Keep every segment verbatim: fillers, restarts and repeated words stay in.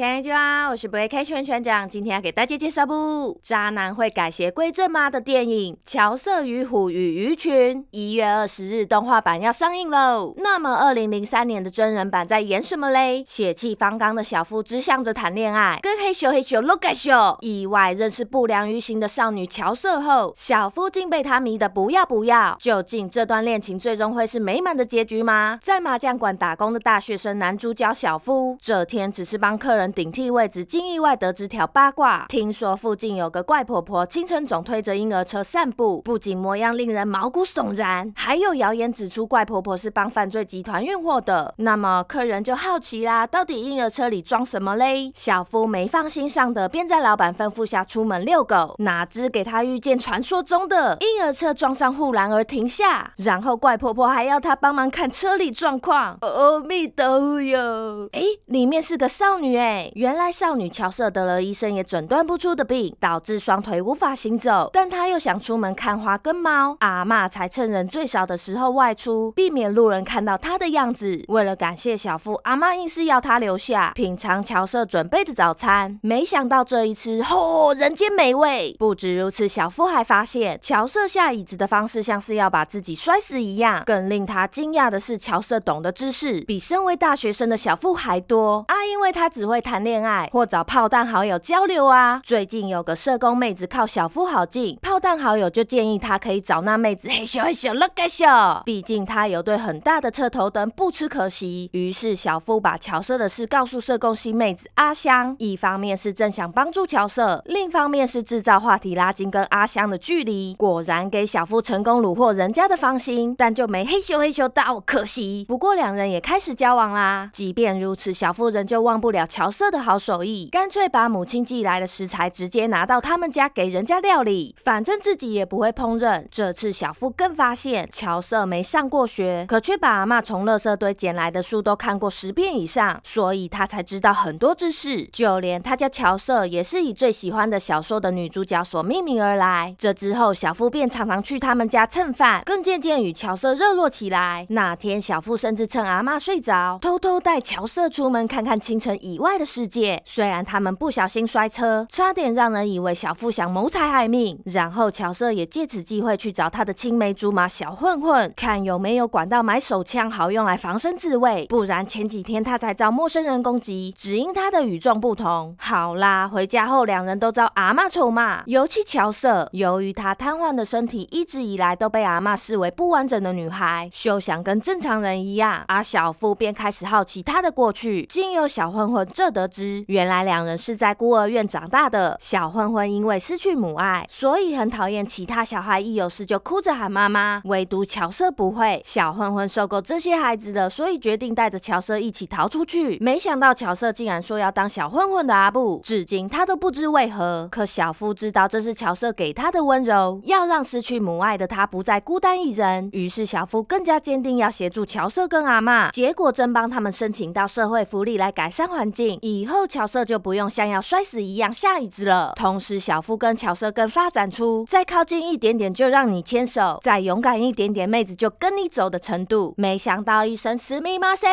大家好，我是不会开圈圈长，今天要给大家介绍部渣男会改邪归正吗的电影《乔瑟与虎与鱼群》，一月二十日动画版要上映喽。那么二零零三年的真人版在演什么嘞？血气方刚的小夫只想着谈恋爱，跟嘿咻嘿咻look at you，意外认识不良于行的少女乔瑟后，小夫竟被她迷得不要不要。究竟这段恋情最终会是美满的结局吗？在麻将馆打工的大学生男主角小夫，这天只是帮客人 顶替位置，竟意外得知条八卦。听说附近有个怪婆婆，清晨总推着婴儿车散步，不仅模样令人毛骨悚然，还有谣言指出怪婆婆是帮犯罪集团运货的。那么客人就好奇啦，到底婴儿车里装什么嘞？小夫没放心上的，便在老板吩咐下出门遛狗，哪知给他遇见传说中的婴儿车撞上护栏而停下，然后怪婆婆还要他帮忙看车里状况。阿弥陀佛哟！哎，里面是个少女哎、欸。 原来少女乔瑟得了医生也诊断不出的病，导致双腿无法行走。但她又想出门看花跟猫，阿嬷才趁人最少的时候外出，避免路人看到她的样子。为了感谢小夫，阿嬷硬是要她留下品尝乔瑟准备的早餐。没想到这一吃，嚯、哦，人间美味！不止如此，小夫还发现乔瑟下椅子的方式像是要把自己摔死一样。更令他惊讶的是，乔瑟懂的知识比身为大学生的小夫还多啊，因为他只会 谈恋爱或找炮弹好友交流啊！最近有个社工妹子靠小夫好近，炮弹好友就建议他可以找那妹子嘿咻嘿咻 look at you， 毕竟他有对很大的车头灯不吃可惜。于是小夫把乔瑟的事告诉社工新妹子阿香，一方面是正想帮助乔瑟，另一方面是制造话题拉近跟阿香的距离。果然给小夫成功虏获人家的芳心，但就没嘿咻嘿咻到，可惜。不过两人也开始交往啦。即便如此，小夫仍旧忘不了乔瑟 色的好手艺，干脆把母亲寄来的食材直接拿到他们家给人家料理，反正自己也不会烹饪。这次小夫更发现乔瑟没上过学，可却把阿嬷从垃圾堆捡来的书都看过十遍以上，所以他才知道很多知识。就连他家乔瑟也是以最喜欢的小说的女主角所命名而来。这之后，小夫便常常去他们家蹭饭，更渐渐与乔瑟热络起来。那天，小夫甚至趁阿嬷睡着，偷偷带乔瑟出门看看清晨以外的 世界。虽然他们不小心摔车，差点让人以为小夫想谋财害命，然后乔瑟也借此机会去找他的青梅竹马小混混，看有没有管道买手枪，好用来防身自卫。不然前几天他才遭陌生人攻击，只因他的与众不同。好啦，回家后两人都遭阿嬷臭骂，尤其乔瑟，由于她瘫痪的身体一直以来都被阿嬷视为不完整的女孩，休想跟正常人一样。而小夫便开始好奇她的过去，竟有小混混这 得知原来两人是在孤儿院长大的。小混混因为失去母爱，所以很讨厌其他小孩一有事就哭着喊妈妈，唯独乔瑟不会。小混混受够这些孩子了，所以决定带着乔瑟一起逃出去。没想到乔瑟竟然说要当小混混的阿布，至今他都不知为何。可小夫知道这是乔瑟给他的温柔，要让失去母爱的他不再孤单一人。于是小夫更加坚定要协助乔瑟跟阿嬷，结果真帮他们申请到社会福利来改善环境。 以后乔瑟就不用像要摔死一样下椅子了。同时，小夫跟乔瑟更发展出再靠近一点点就让你牵手，再勇敢一点点妹子就跟你走的程度。没想到一声すみませ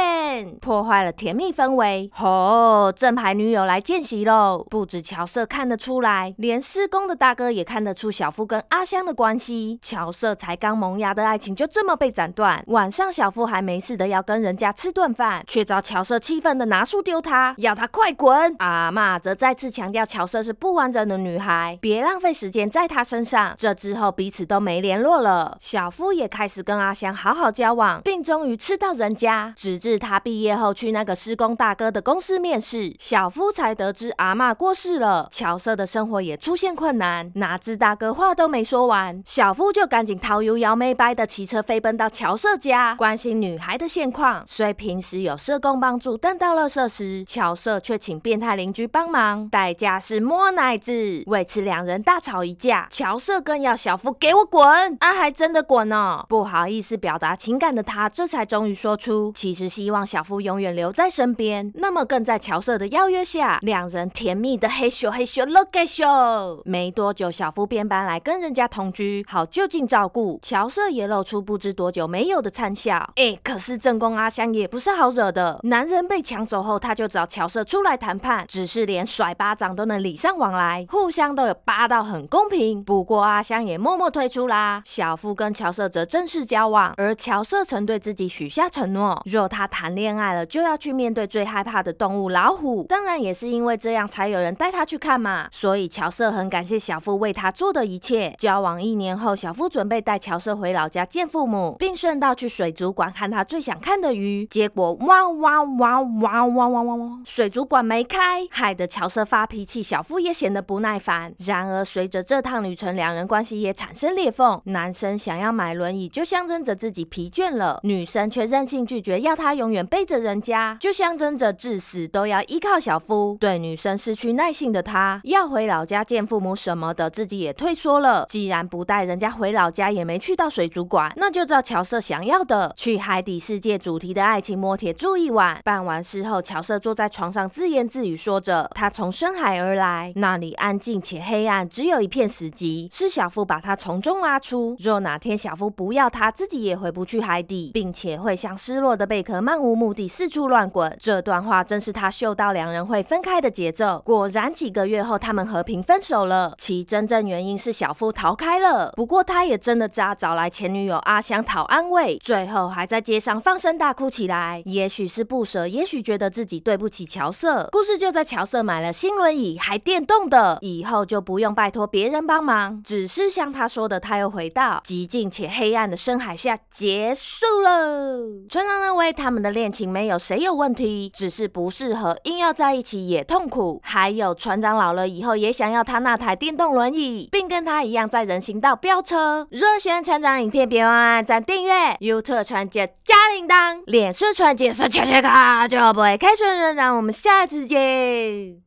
ん，破坏了甜蜜氛围。吼，正牌女友来见习喽！不止乔瑟看得出来，连施工的大哥也看得出小夫跟阿香的关系。乔瑟才刚萌芽的爱情就这么被斩断。晚上，小夫还没事的要跟人家吃顿饭，却遭乔瑟气愤的拿书丢他，要他 快滚！阿嬷则再次强调乔瑟是不完整的女孩，别浪费时间在她身上。这之后彼此都没联络了。小夫也开始跟阿香好好交往，并终于吃到人家，直至他毕业后去那个施工大哥的公司面试，小夫才得知阿嬷过世了，乔瑟的生活也出现困难。哪知大哥话都没说完，小夫就赶紧掏油摇妹掰的骑车飞奔到乔瑟家，关心女孩的现况。虽平时有社工帮助，但到垃圾时，乔瑟 却请变态邻居帮忙，代价是摸奶子。为此，两人大吵一架。乔瑟更要小夫给我滚，啊，还真的滚哦！不好意思表达情感的他，这才终于说出，其实希望小夫永远留在身边。那么，更在乔瑟的邀约下，两人甜蜜的嘿咻嘿咻 look at you。没多久，小夫便搬来跟人家同居，好就近照顾。乔瑟也露出不知多久没有的灿笑。哎，可是正宫阿香也不是好惹的，男人被抢走后，他就找乔 瑟侨社出来谈判，只是连甩巴掌都能礼尚往来，互相都有巴到很公平。不过阿香也默默退出啦。小夫跟侨社则正式交往，而侨社曾对自己许下承诺，若他谈恋爱了，就要去面对最害怕的动物老虎。当然也是因为这样，才有人带他去看嘛。所以侨社很感谢小夫为他做的一切。交往一年后，小夫准备带侨社回老家见父母，并顺道去水族馆看他最想看的鱼。结果哇哇哇哇哇哇哇哇，水族馆没开，害得侨社发脾气，小夫也显得不耐烦。然而随着这趟旅程，两人关系也产生裂缝。男生想要买轮椅，就象征着自己疲倦了；女生却任性拒绝，要他永远背着人家，就象征着至死都要依靠小夫。对女生失去耐性的他，要回老家见父母什么的，自己也退缩了。既然不带人家回老家，也没去到水族馆，那就照乔瑟想要的，去海底世界主题的爱情摩铁住一晚。办完事后，乔瑟坐在床上自言自语，说着：“他从深海而来，那里安静且黑暗，只有一片死寂，是小夫把他从中拉出。若哪天小夫不要他，自己也回不去海底，并且会像失落的贝壳，漫无目的四处乱滚。”这段话真是他嗅到两人会分开的节奏。果然，几个月后他们和平分手了，其真正原因是小夫逃开了。不过他也真的渣，找来前女友阿香讨安慰，最后还在街上放声大哭起来。也许是不舍，也许觉得自己对不起乔瑟。故事就在乔瑟买了新轮椅，还电动的，以后就不用拜托别人帮忙。只是像他说的，他又回到寂静且黑暗的深海下结束了。村上认为他们的恋情没有谁有问题，只是不适合，硬要在一起也痛苦。还有船长老了以后也想要他那台电动轮椅，并跟他一样在人行道飙车。热血船长影片别忘按赞订阅 ，YouTube 传接加铃铛，脸书传接是切切卡就不会开船人。让我们下次见。